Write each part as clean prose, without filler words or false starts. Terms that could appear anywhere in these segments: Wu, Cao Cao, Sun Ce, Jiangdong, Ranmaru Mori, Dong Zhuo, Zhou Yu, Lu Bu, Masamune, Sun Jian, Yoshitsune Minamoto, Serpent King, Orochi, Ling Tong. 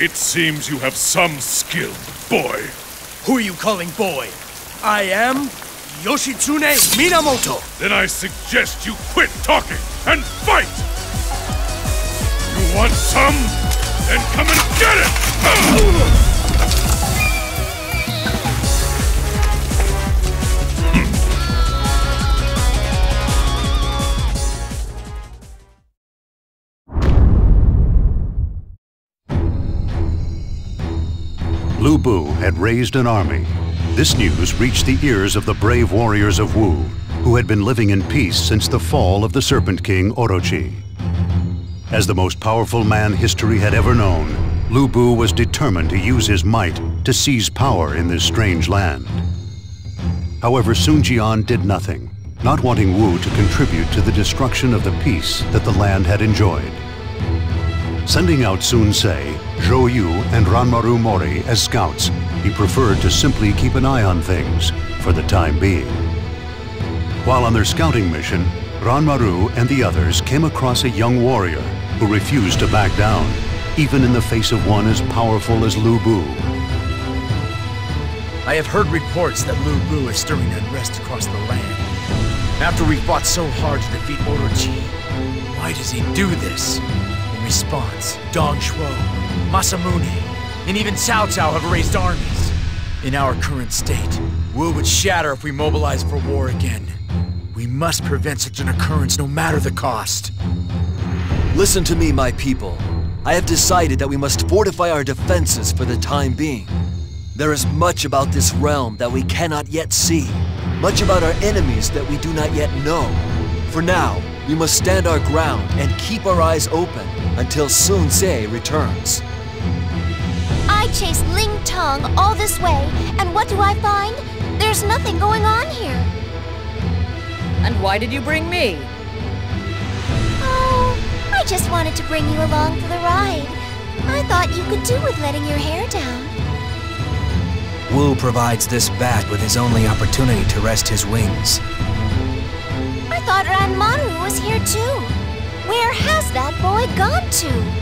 It seems you have some skill, boy. Who are you calling boy? I am Yoshitsune Minamoto. Then I suggest you quit talking and fight! You want some? Then come and get it! Lu Bu had raised an army. This news reached the ears of the brave warriors of Wu, who had been living in peace since the fall of the Serpent King Orochi. As the most powerful man history had ever known, Lu Bu was determined to use his might to seize power in this strange land. However, Sun Jian did nothing, not wanting Wu to contribute to the destruction of the peace that the land had enjoyed. Sending out Sun Ce, Zhou Yu, and Ranmaru Mori as scouts, he preferred to simply keep an eye on things for the time being. While on their scouting mission, Ranmaru and the others came across a young warrior who refused to back down, even in the face of one as powerful as Lu Bu. I have heard reports that Lu Bu is stirring unrest across the land. After we fought so hard to defeat Orochi, why does he do this? In response, Dong Zhuo, Masamune, and even Cao Cao have raised armies. In our current state, Wu would shatter if we mobilize for war again. We must prevent such an occurrence no matter the cost. Listen to me, my people. I have decided that we must fortify our defenses for the time being. There is much about this realm that we cannot yet see, much about our enemies that we do not yet know. For now, we must stand our ground and keep our eyes open until Sun Ce returns. I chased Ling Tong all this way, and what do I find? There's nothing going on here. And why did you bring me? Oh, I just wanted to bring you along for the ride. I thought you could do with letting your hair down. Wu provides this bat with his only opportunity to rest his wings. I thought Ranmaru was here too. Where has that boy gone to?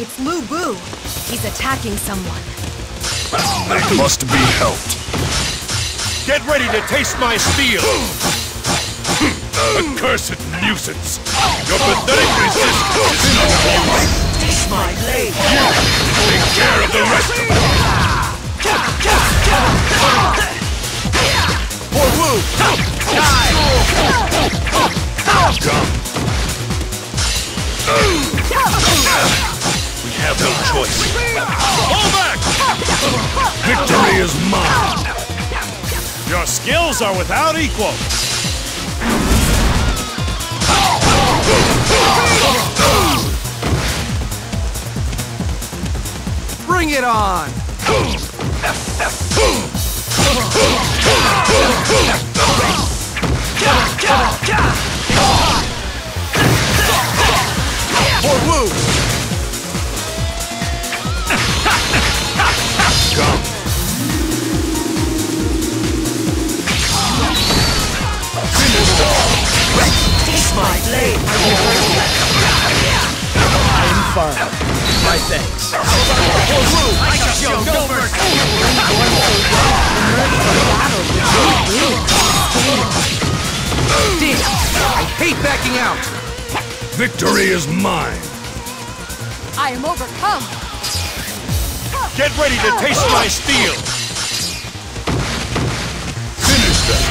It's Lu Bu. He's attacking someone. That must be helped. Get ready to taste my steel! Accursed nuisance! Your pathetic resistance is no more! Taste my blade! You take care of the rest of them! For Wu! Die! I have no choice. Fall back! Victory is mine! Your skills are without equal! Bring it on! For Wu! Taste my blade! I am firm. My thanks. I shall go first! Damn! I hate backing out! Victory is mine! I am overcome! Get ready to taste my steel! Finish them!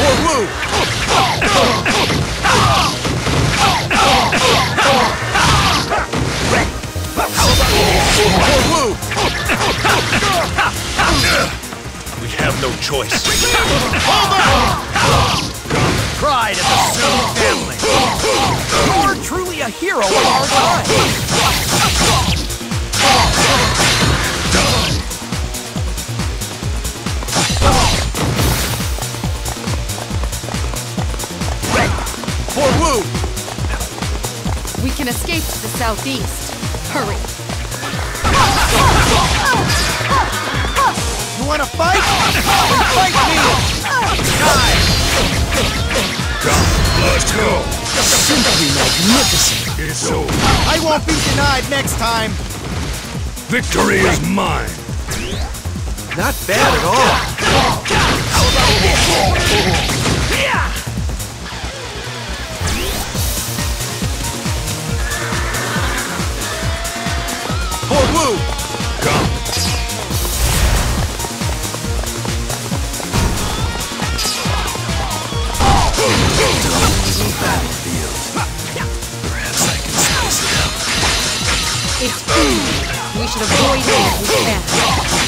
For Wu! We have no choice. Over! Pride of the Sun family! You are truly a hero of our time! southeast. Hurry. You wanna fight? Fight me! Die! Let's go! Simply magnificent! It is so. I won't be denied next time! Victory is mine! Not bad at all! How about this? Yeah! For Wu! Come! Perhaps I can slice it up. It's food! We should avoid it if we can.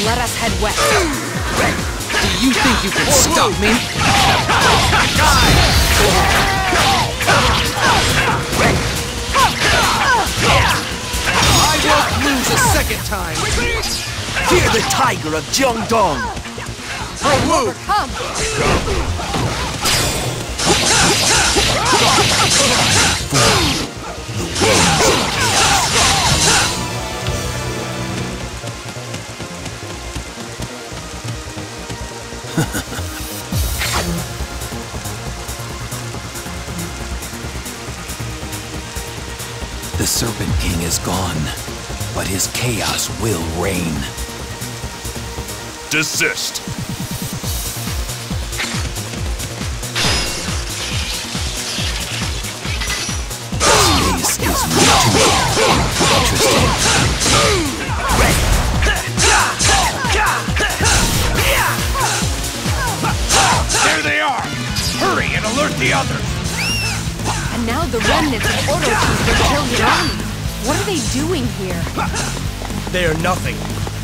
Let us head west. Do you think you can stop me? Die! I won't lose a second time! Fear the tiger of Jiangdong! For Wu! Come! The Serpent King is gone. But his chaos will reign. Desist! This case is much more interesting. There they are! Hurry and alert the others! And now the remnants of Orochi's reptilian army. What are they doing here? They are nothing.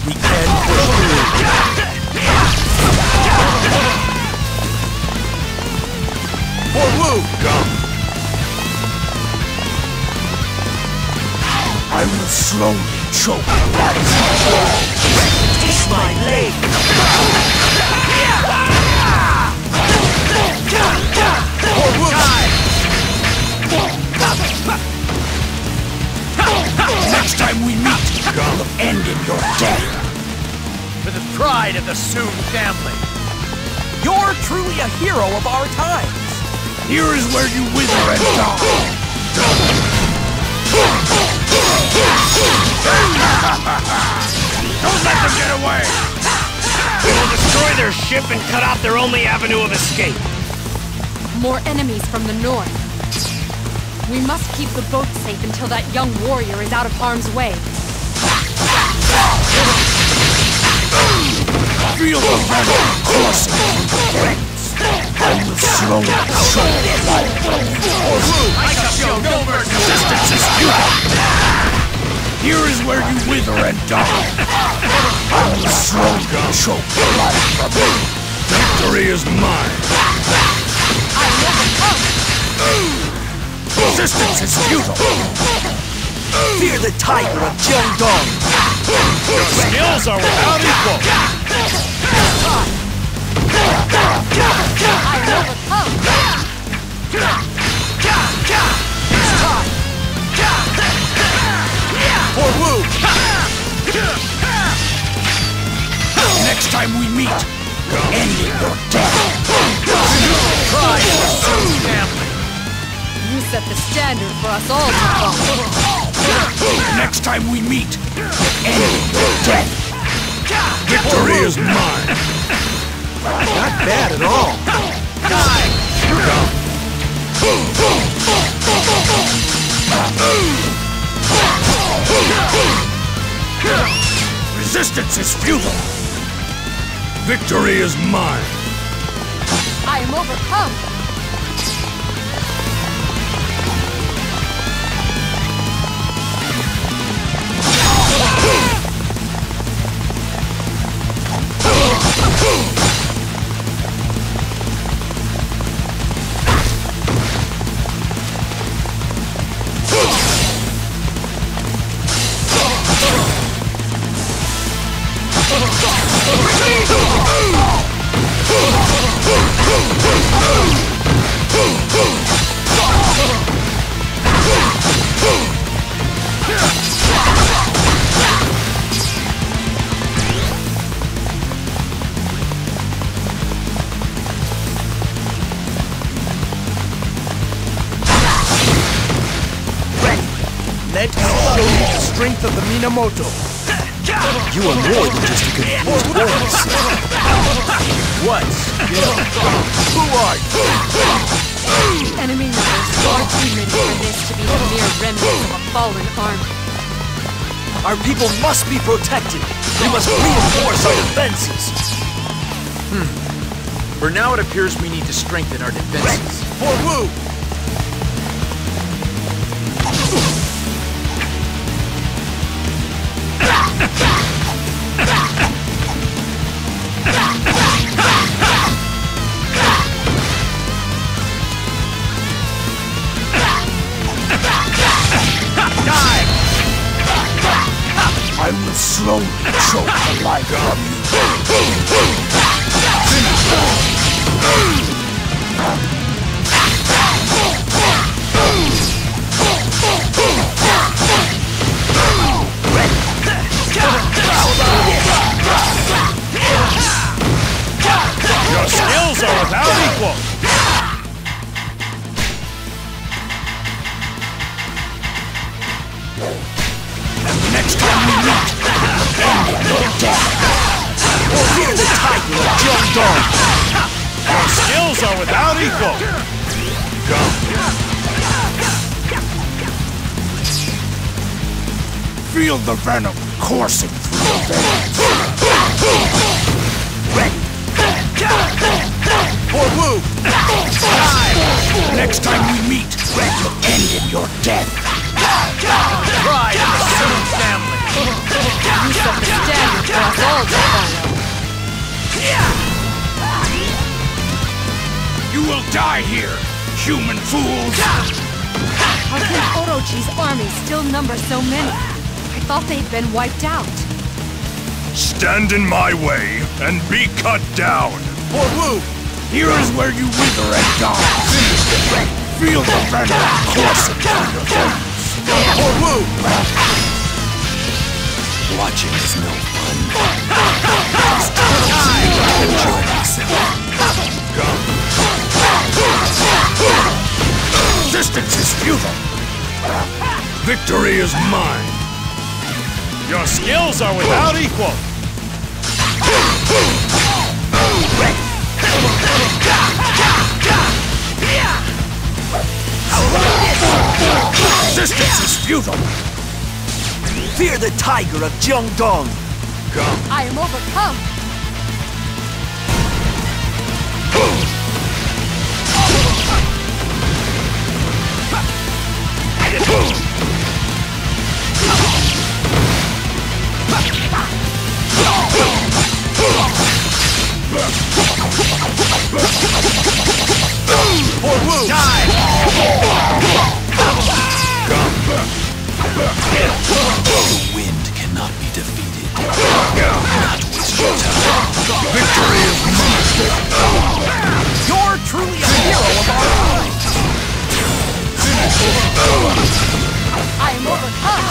We can push through. For Wu! Come! I will slowly choke you out of control. Taste my leg! For Wu! Die! Next time we meet, I'll have ended your death. For the pride of the Sun family. You're truly a hero of our times. Here is where you wither and die. Don't let them get away. We will destroy their ship and cut off their only avenue of escape. More enemies from the north. We must keep the boat safe until that young warrior is out of harm's way. Feel the battle coursing through the ranks. I will slowly show the light. For Wu, I shall show no mercy. Resistance is futile. Here is where you wither and die. I will slowly choke the light from you. Victory is mine. I never come. Resistance is futile! Fear the tiger of Jiangdong! Your skills are without equal! I overcome! It's time! For Wu! Next time we meet, ending your death! Pride for family! You set the standard for us all to follow. Next time we meet, end your death. Victory is mine. Not bad at all. Die! Resistance is futile. Victory is mine. I am overcome. led to the strength of the Minamoto. You are more than just a confused warrior, sir. What? Who are you? The enemy numbers far too many for this to be the mere remnant of a fallen army. Our people must be protected. We must reinforce our defenses. For now, it appears we need to strengthen our defenses. For Wu! I will slowly choke the life from you. Your skills are without equal. And the next time we meet, end your death, or hear the title of Jiangdong. Your skills are without equal. Feel the venom coursing through your veins. For Wu! Die! Next time we meet, let you end in your death. Pride of the Sun family. You suffer standard for us all to follow. You will die here, human fools! How can Orochi's army still number so many? I thought they'd been wiped out. Stand in my way and be cut down! For Wu! Here is where you wither and die. Feel the venom coursing through your veins. For Wu! Watching is no fun. It's time to enjoy myself. Distance is futile. Victory is mine. Your skills are without equal. Resistance is futile. Fear the tiger of Jiangdong. I am overcome. For Wu! Die! The wind cannot be defeated. Not waste your time. Victory is mine. You're truly a hero of our time. I am overcome.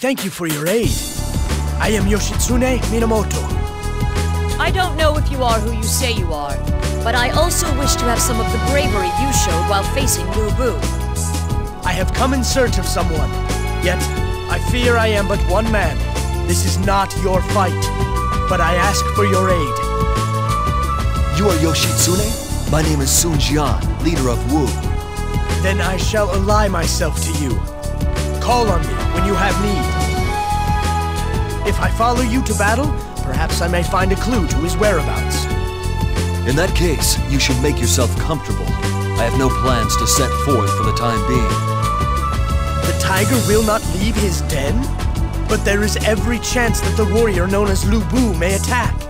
thank you for your aid. I am Yoshitsune Minamoto. I don't know if you are who you say you are, but I also wish to have some of the bravery you showed while facing Wu Bu. I have come in search of someone, yet I fear I am but one man. This is not your fight, but I ask for your aid. You are Yoshitsune? My name is Sun Jian, leader of Wu. Then I shall ally myself to you. Call on me when you have need. If I follow you to battle, perhaps I may find a clue to his whereabouts. In that case, you should make yourself comfortable. I have no plans to set forth for the time being. The tiger will not leave his den? But there is every chance that the warrior known as Lu Bu may attack.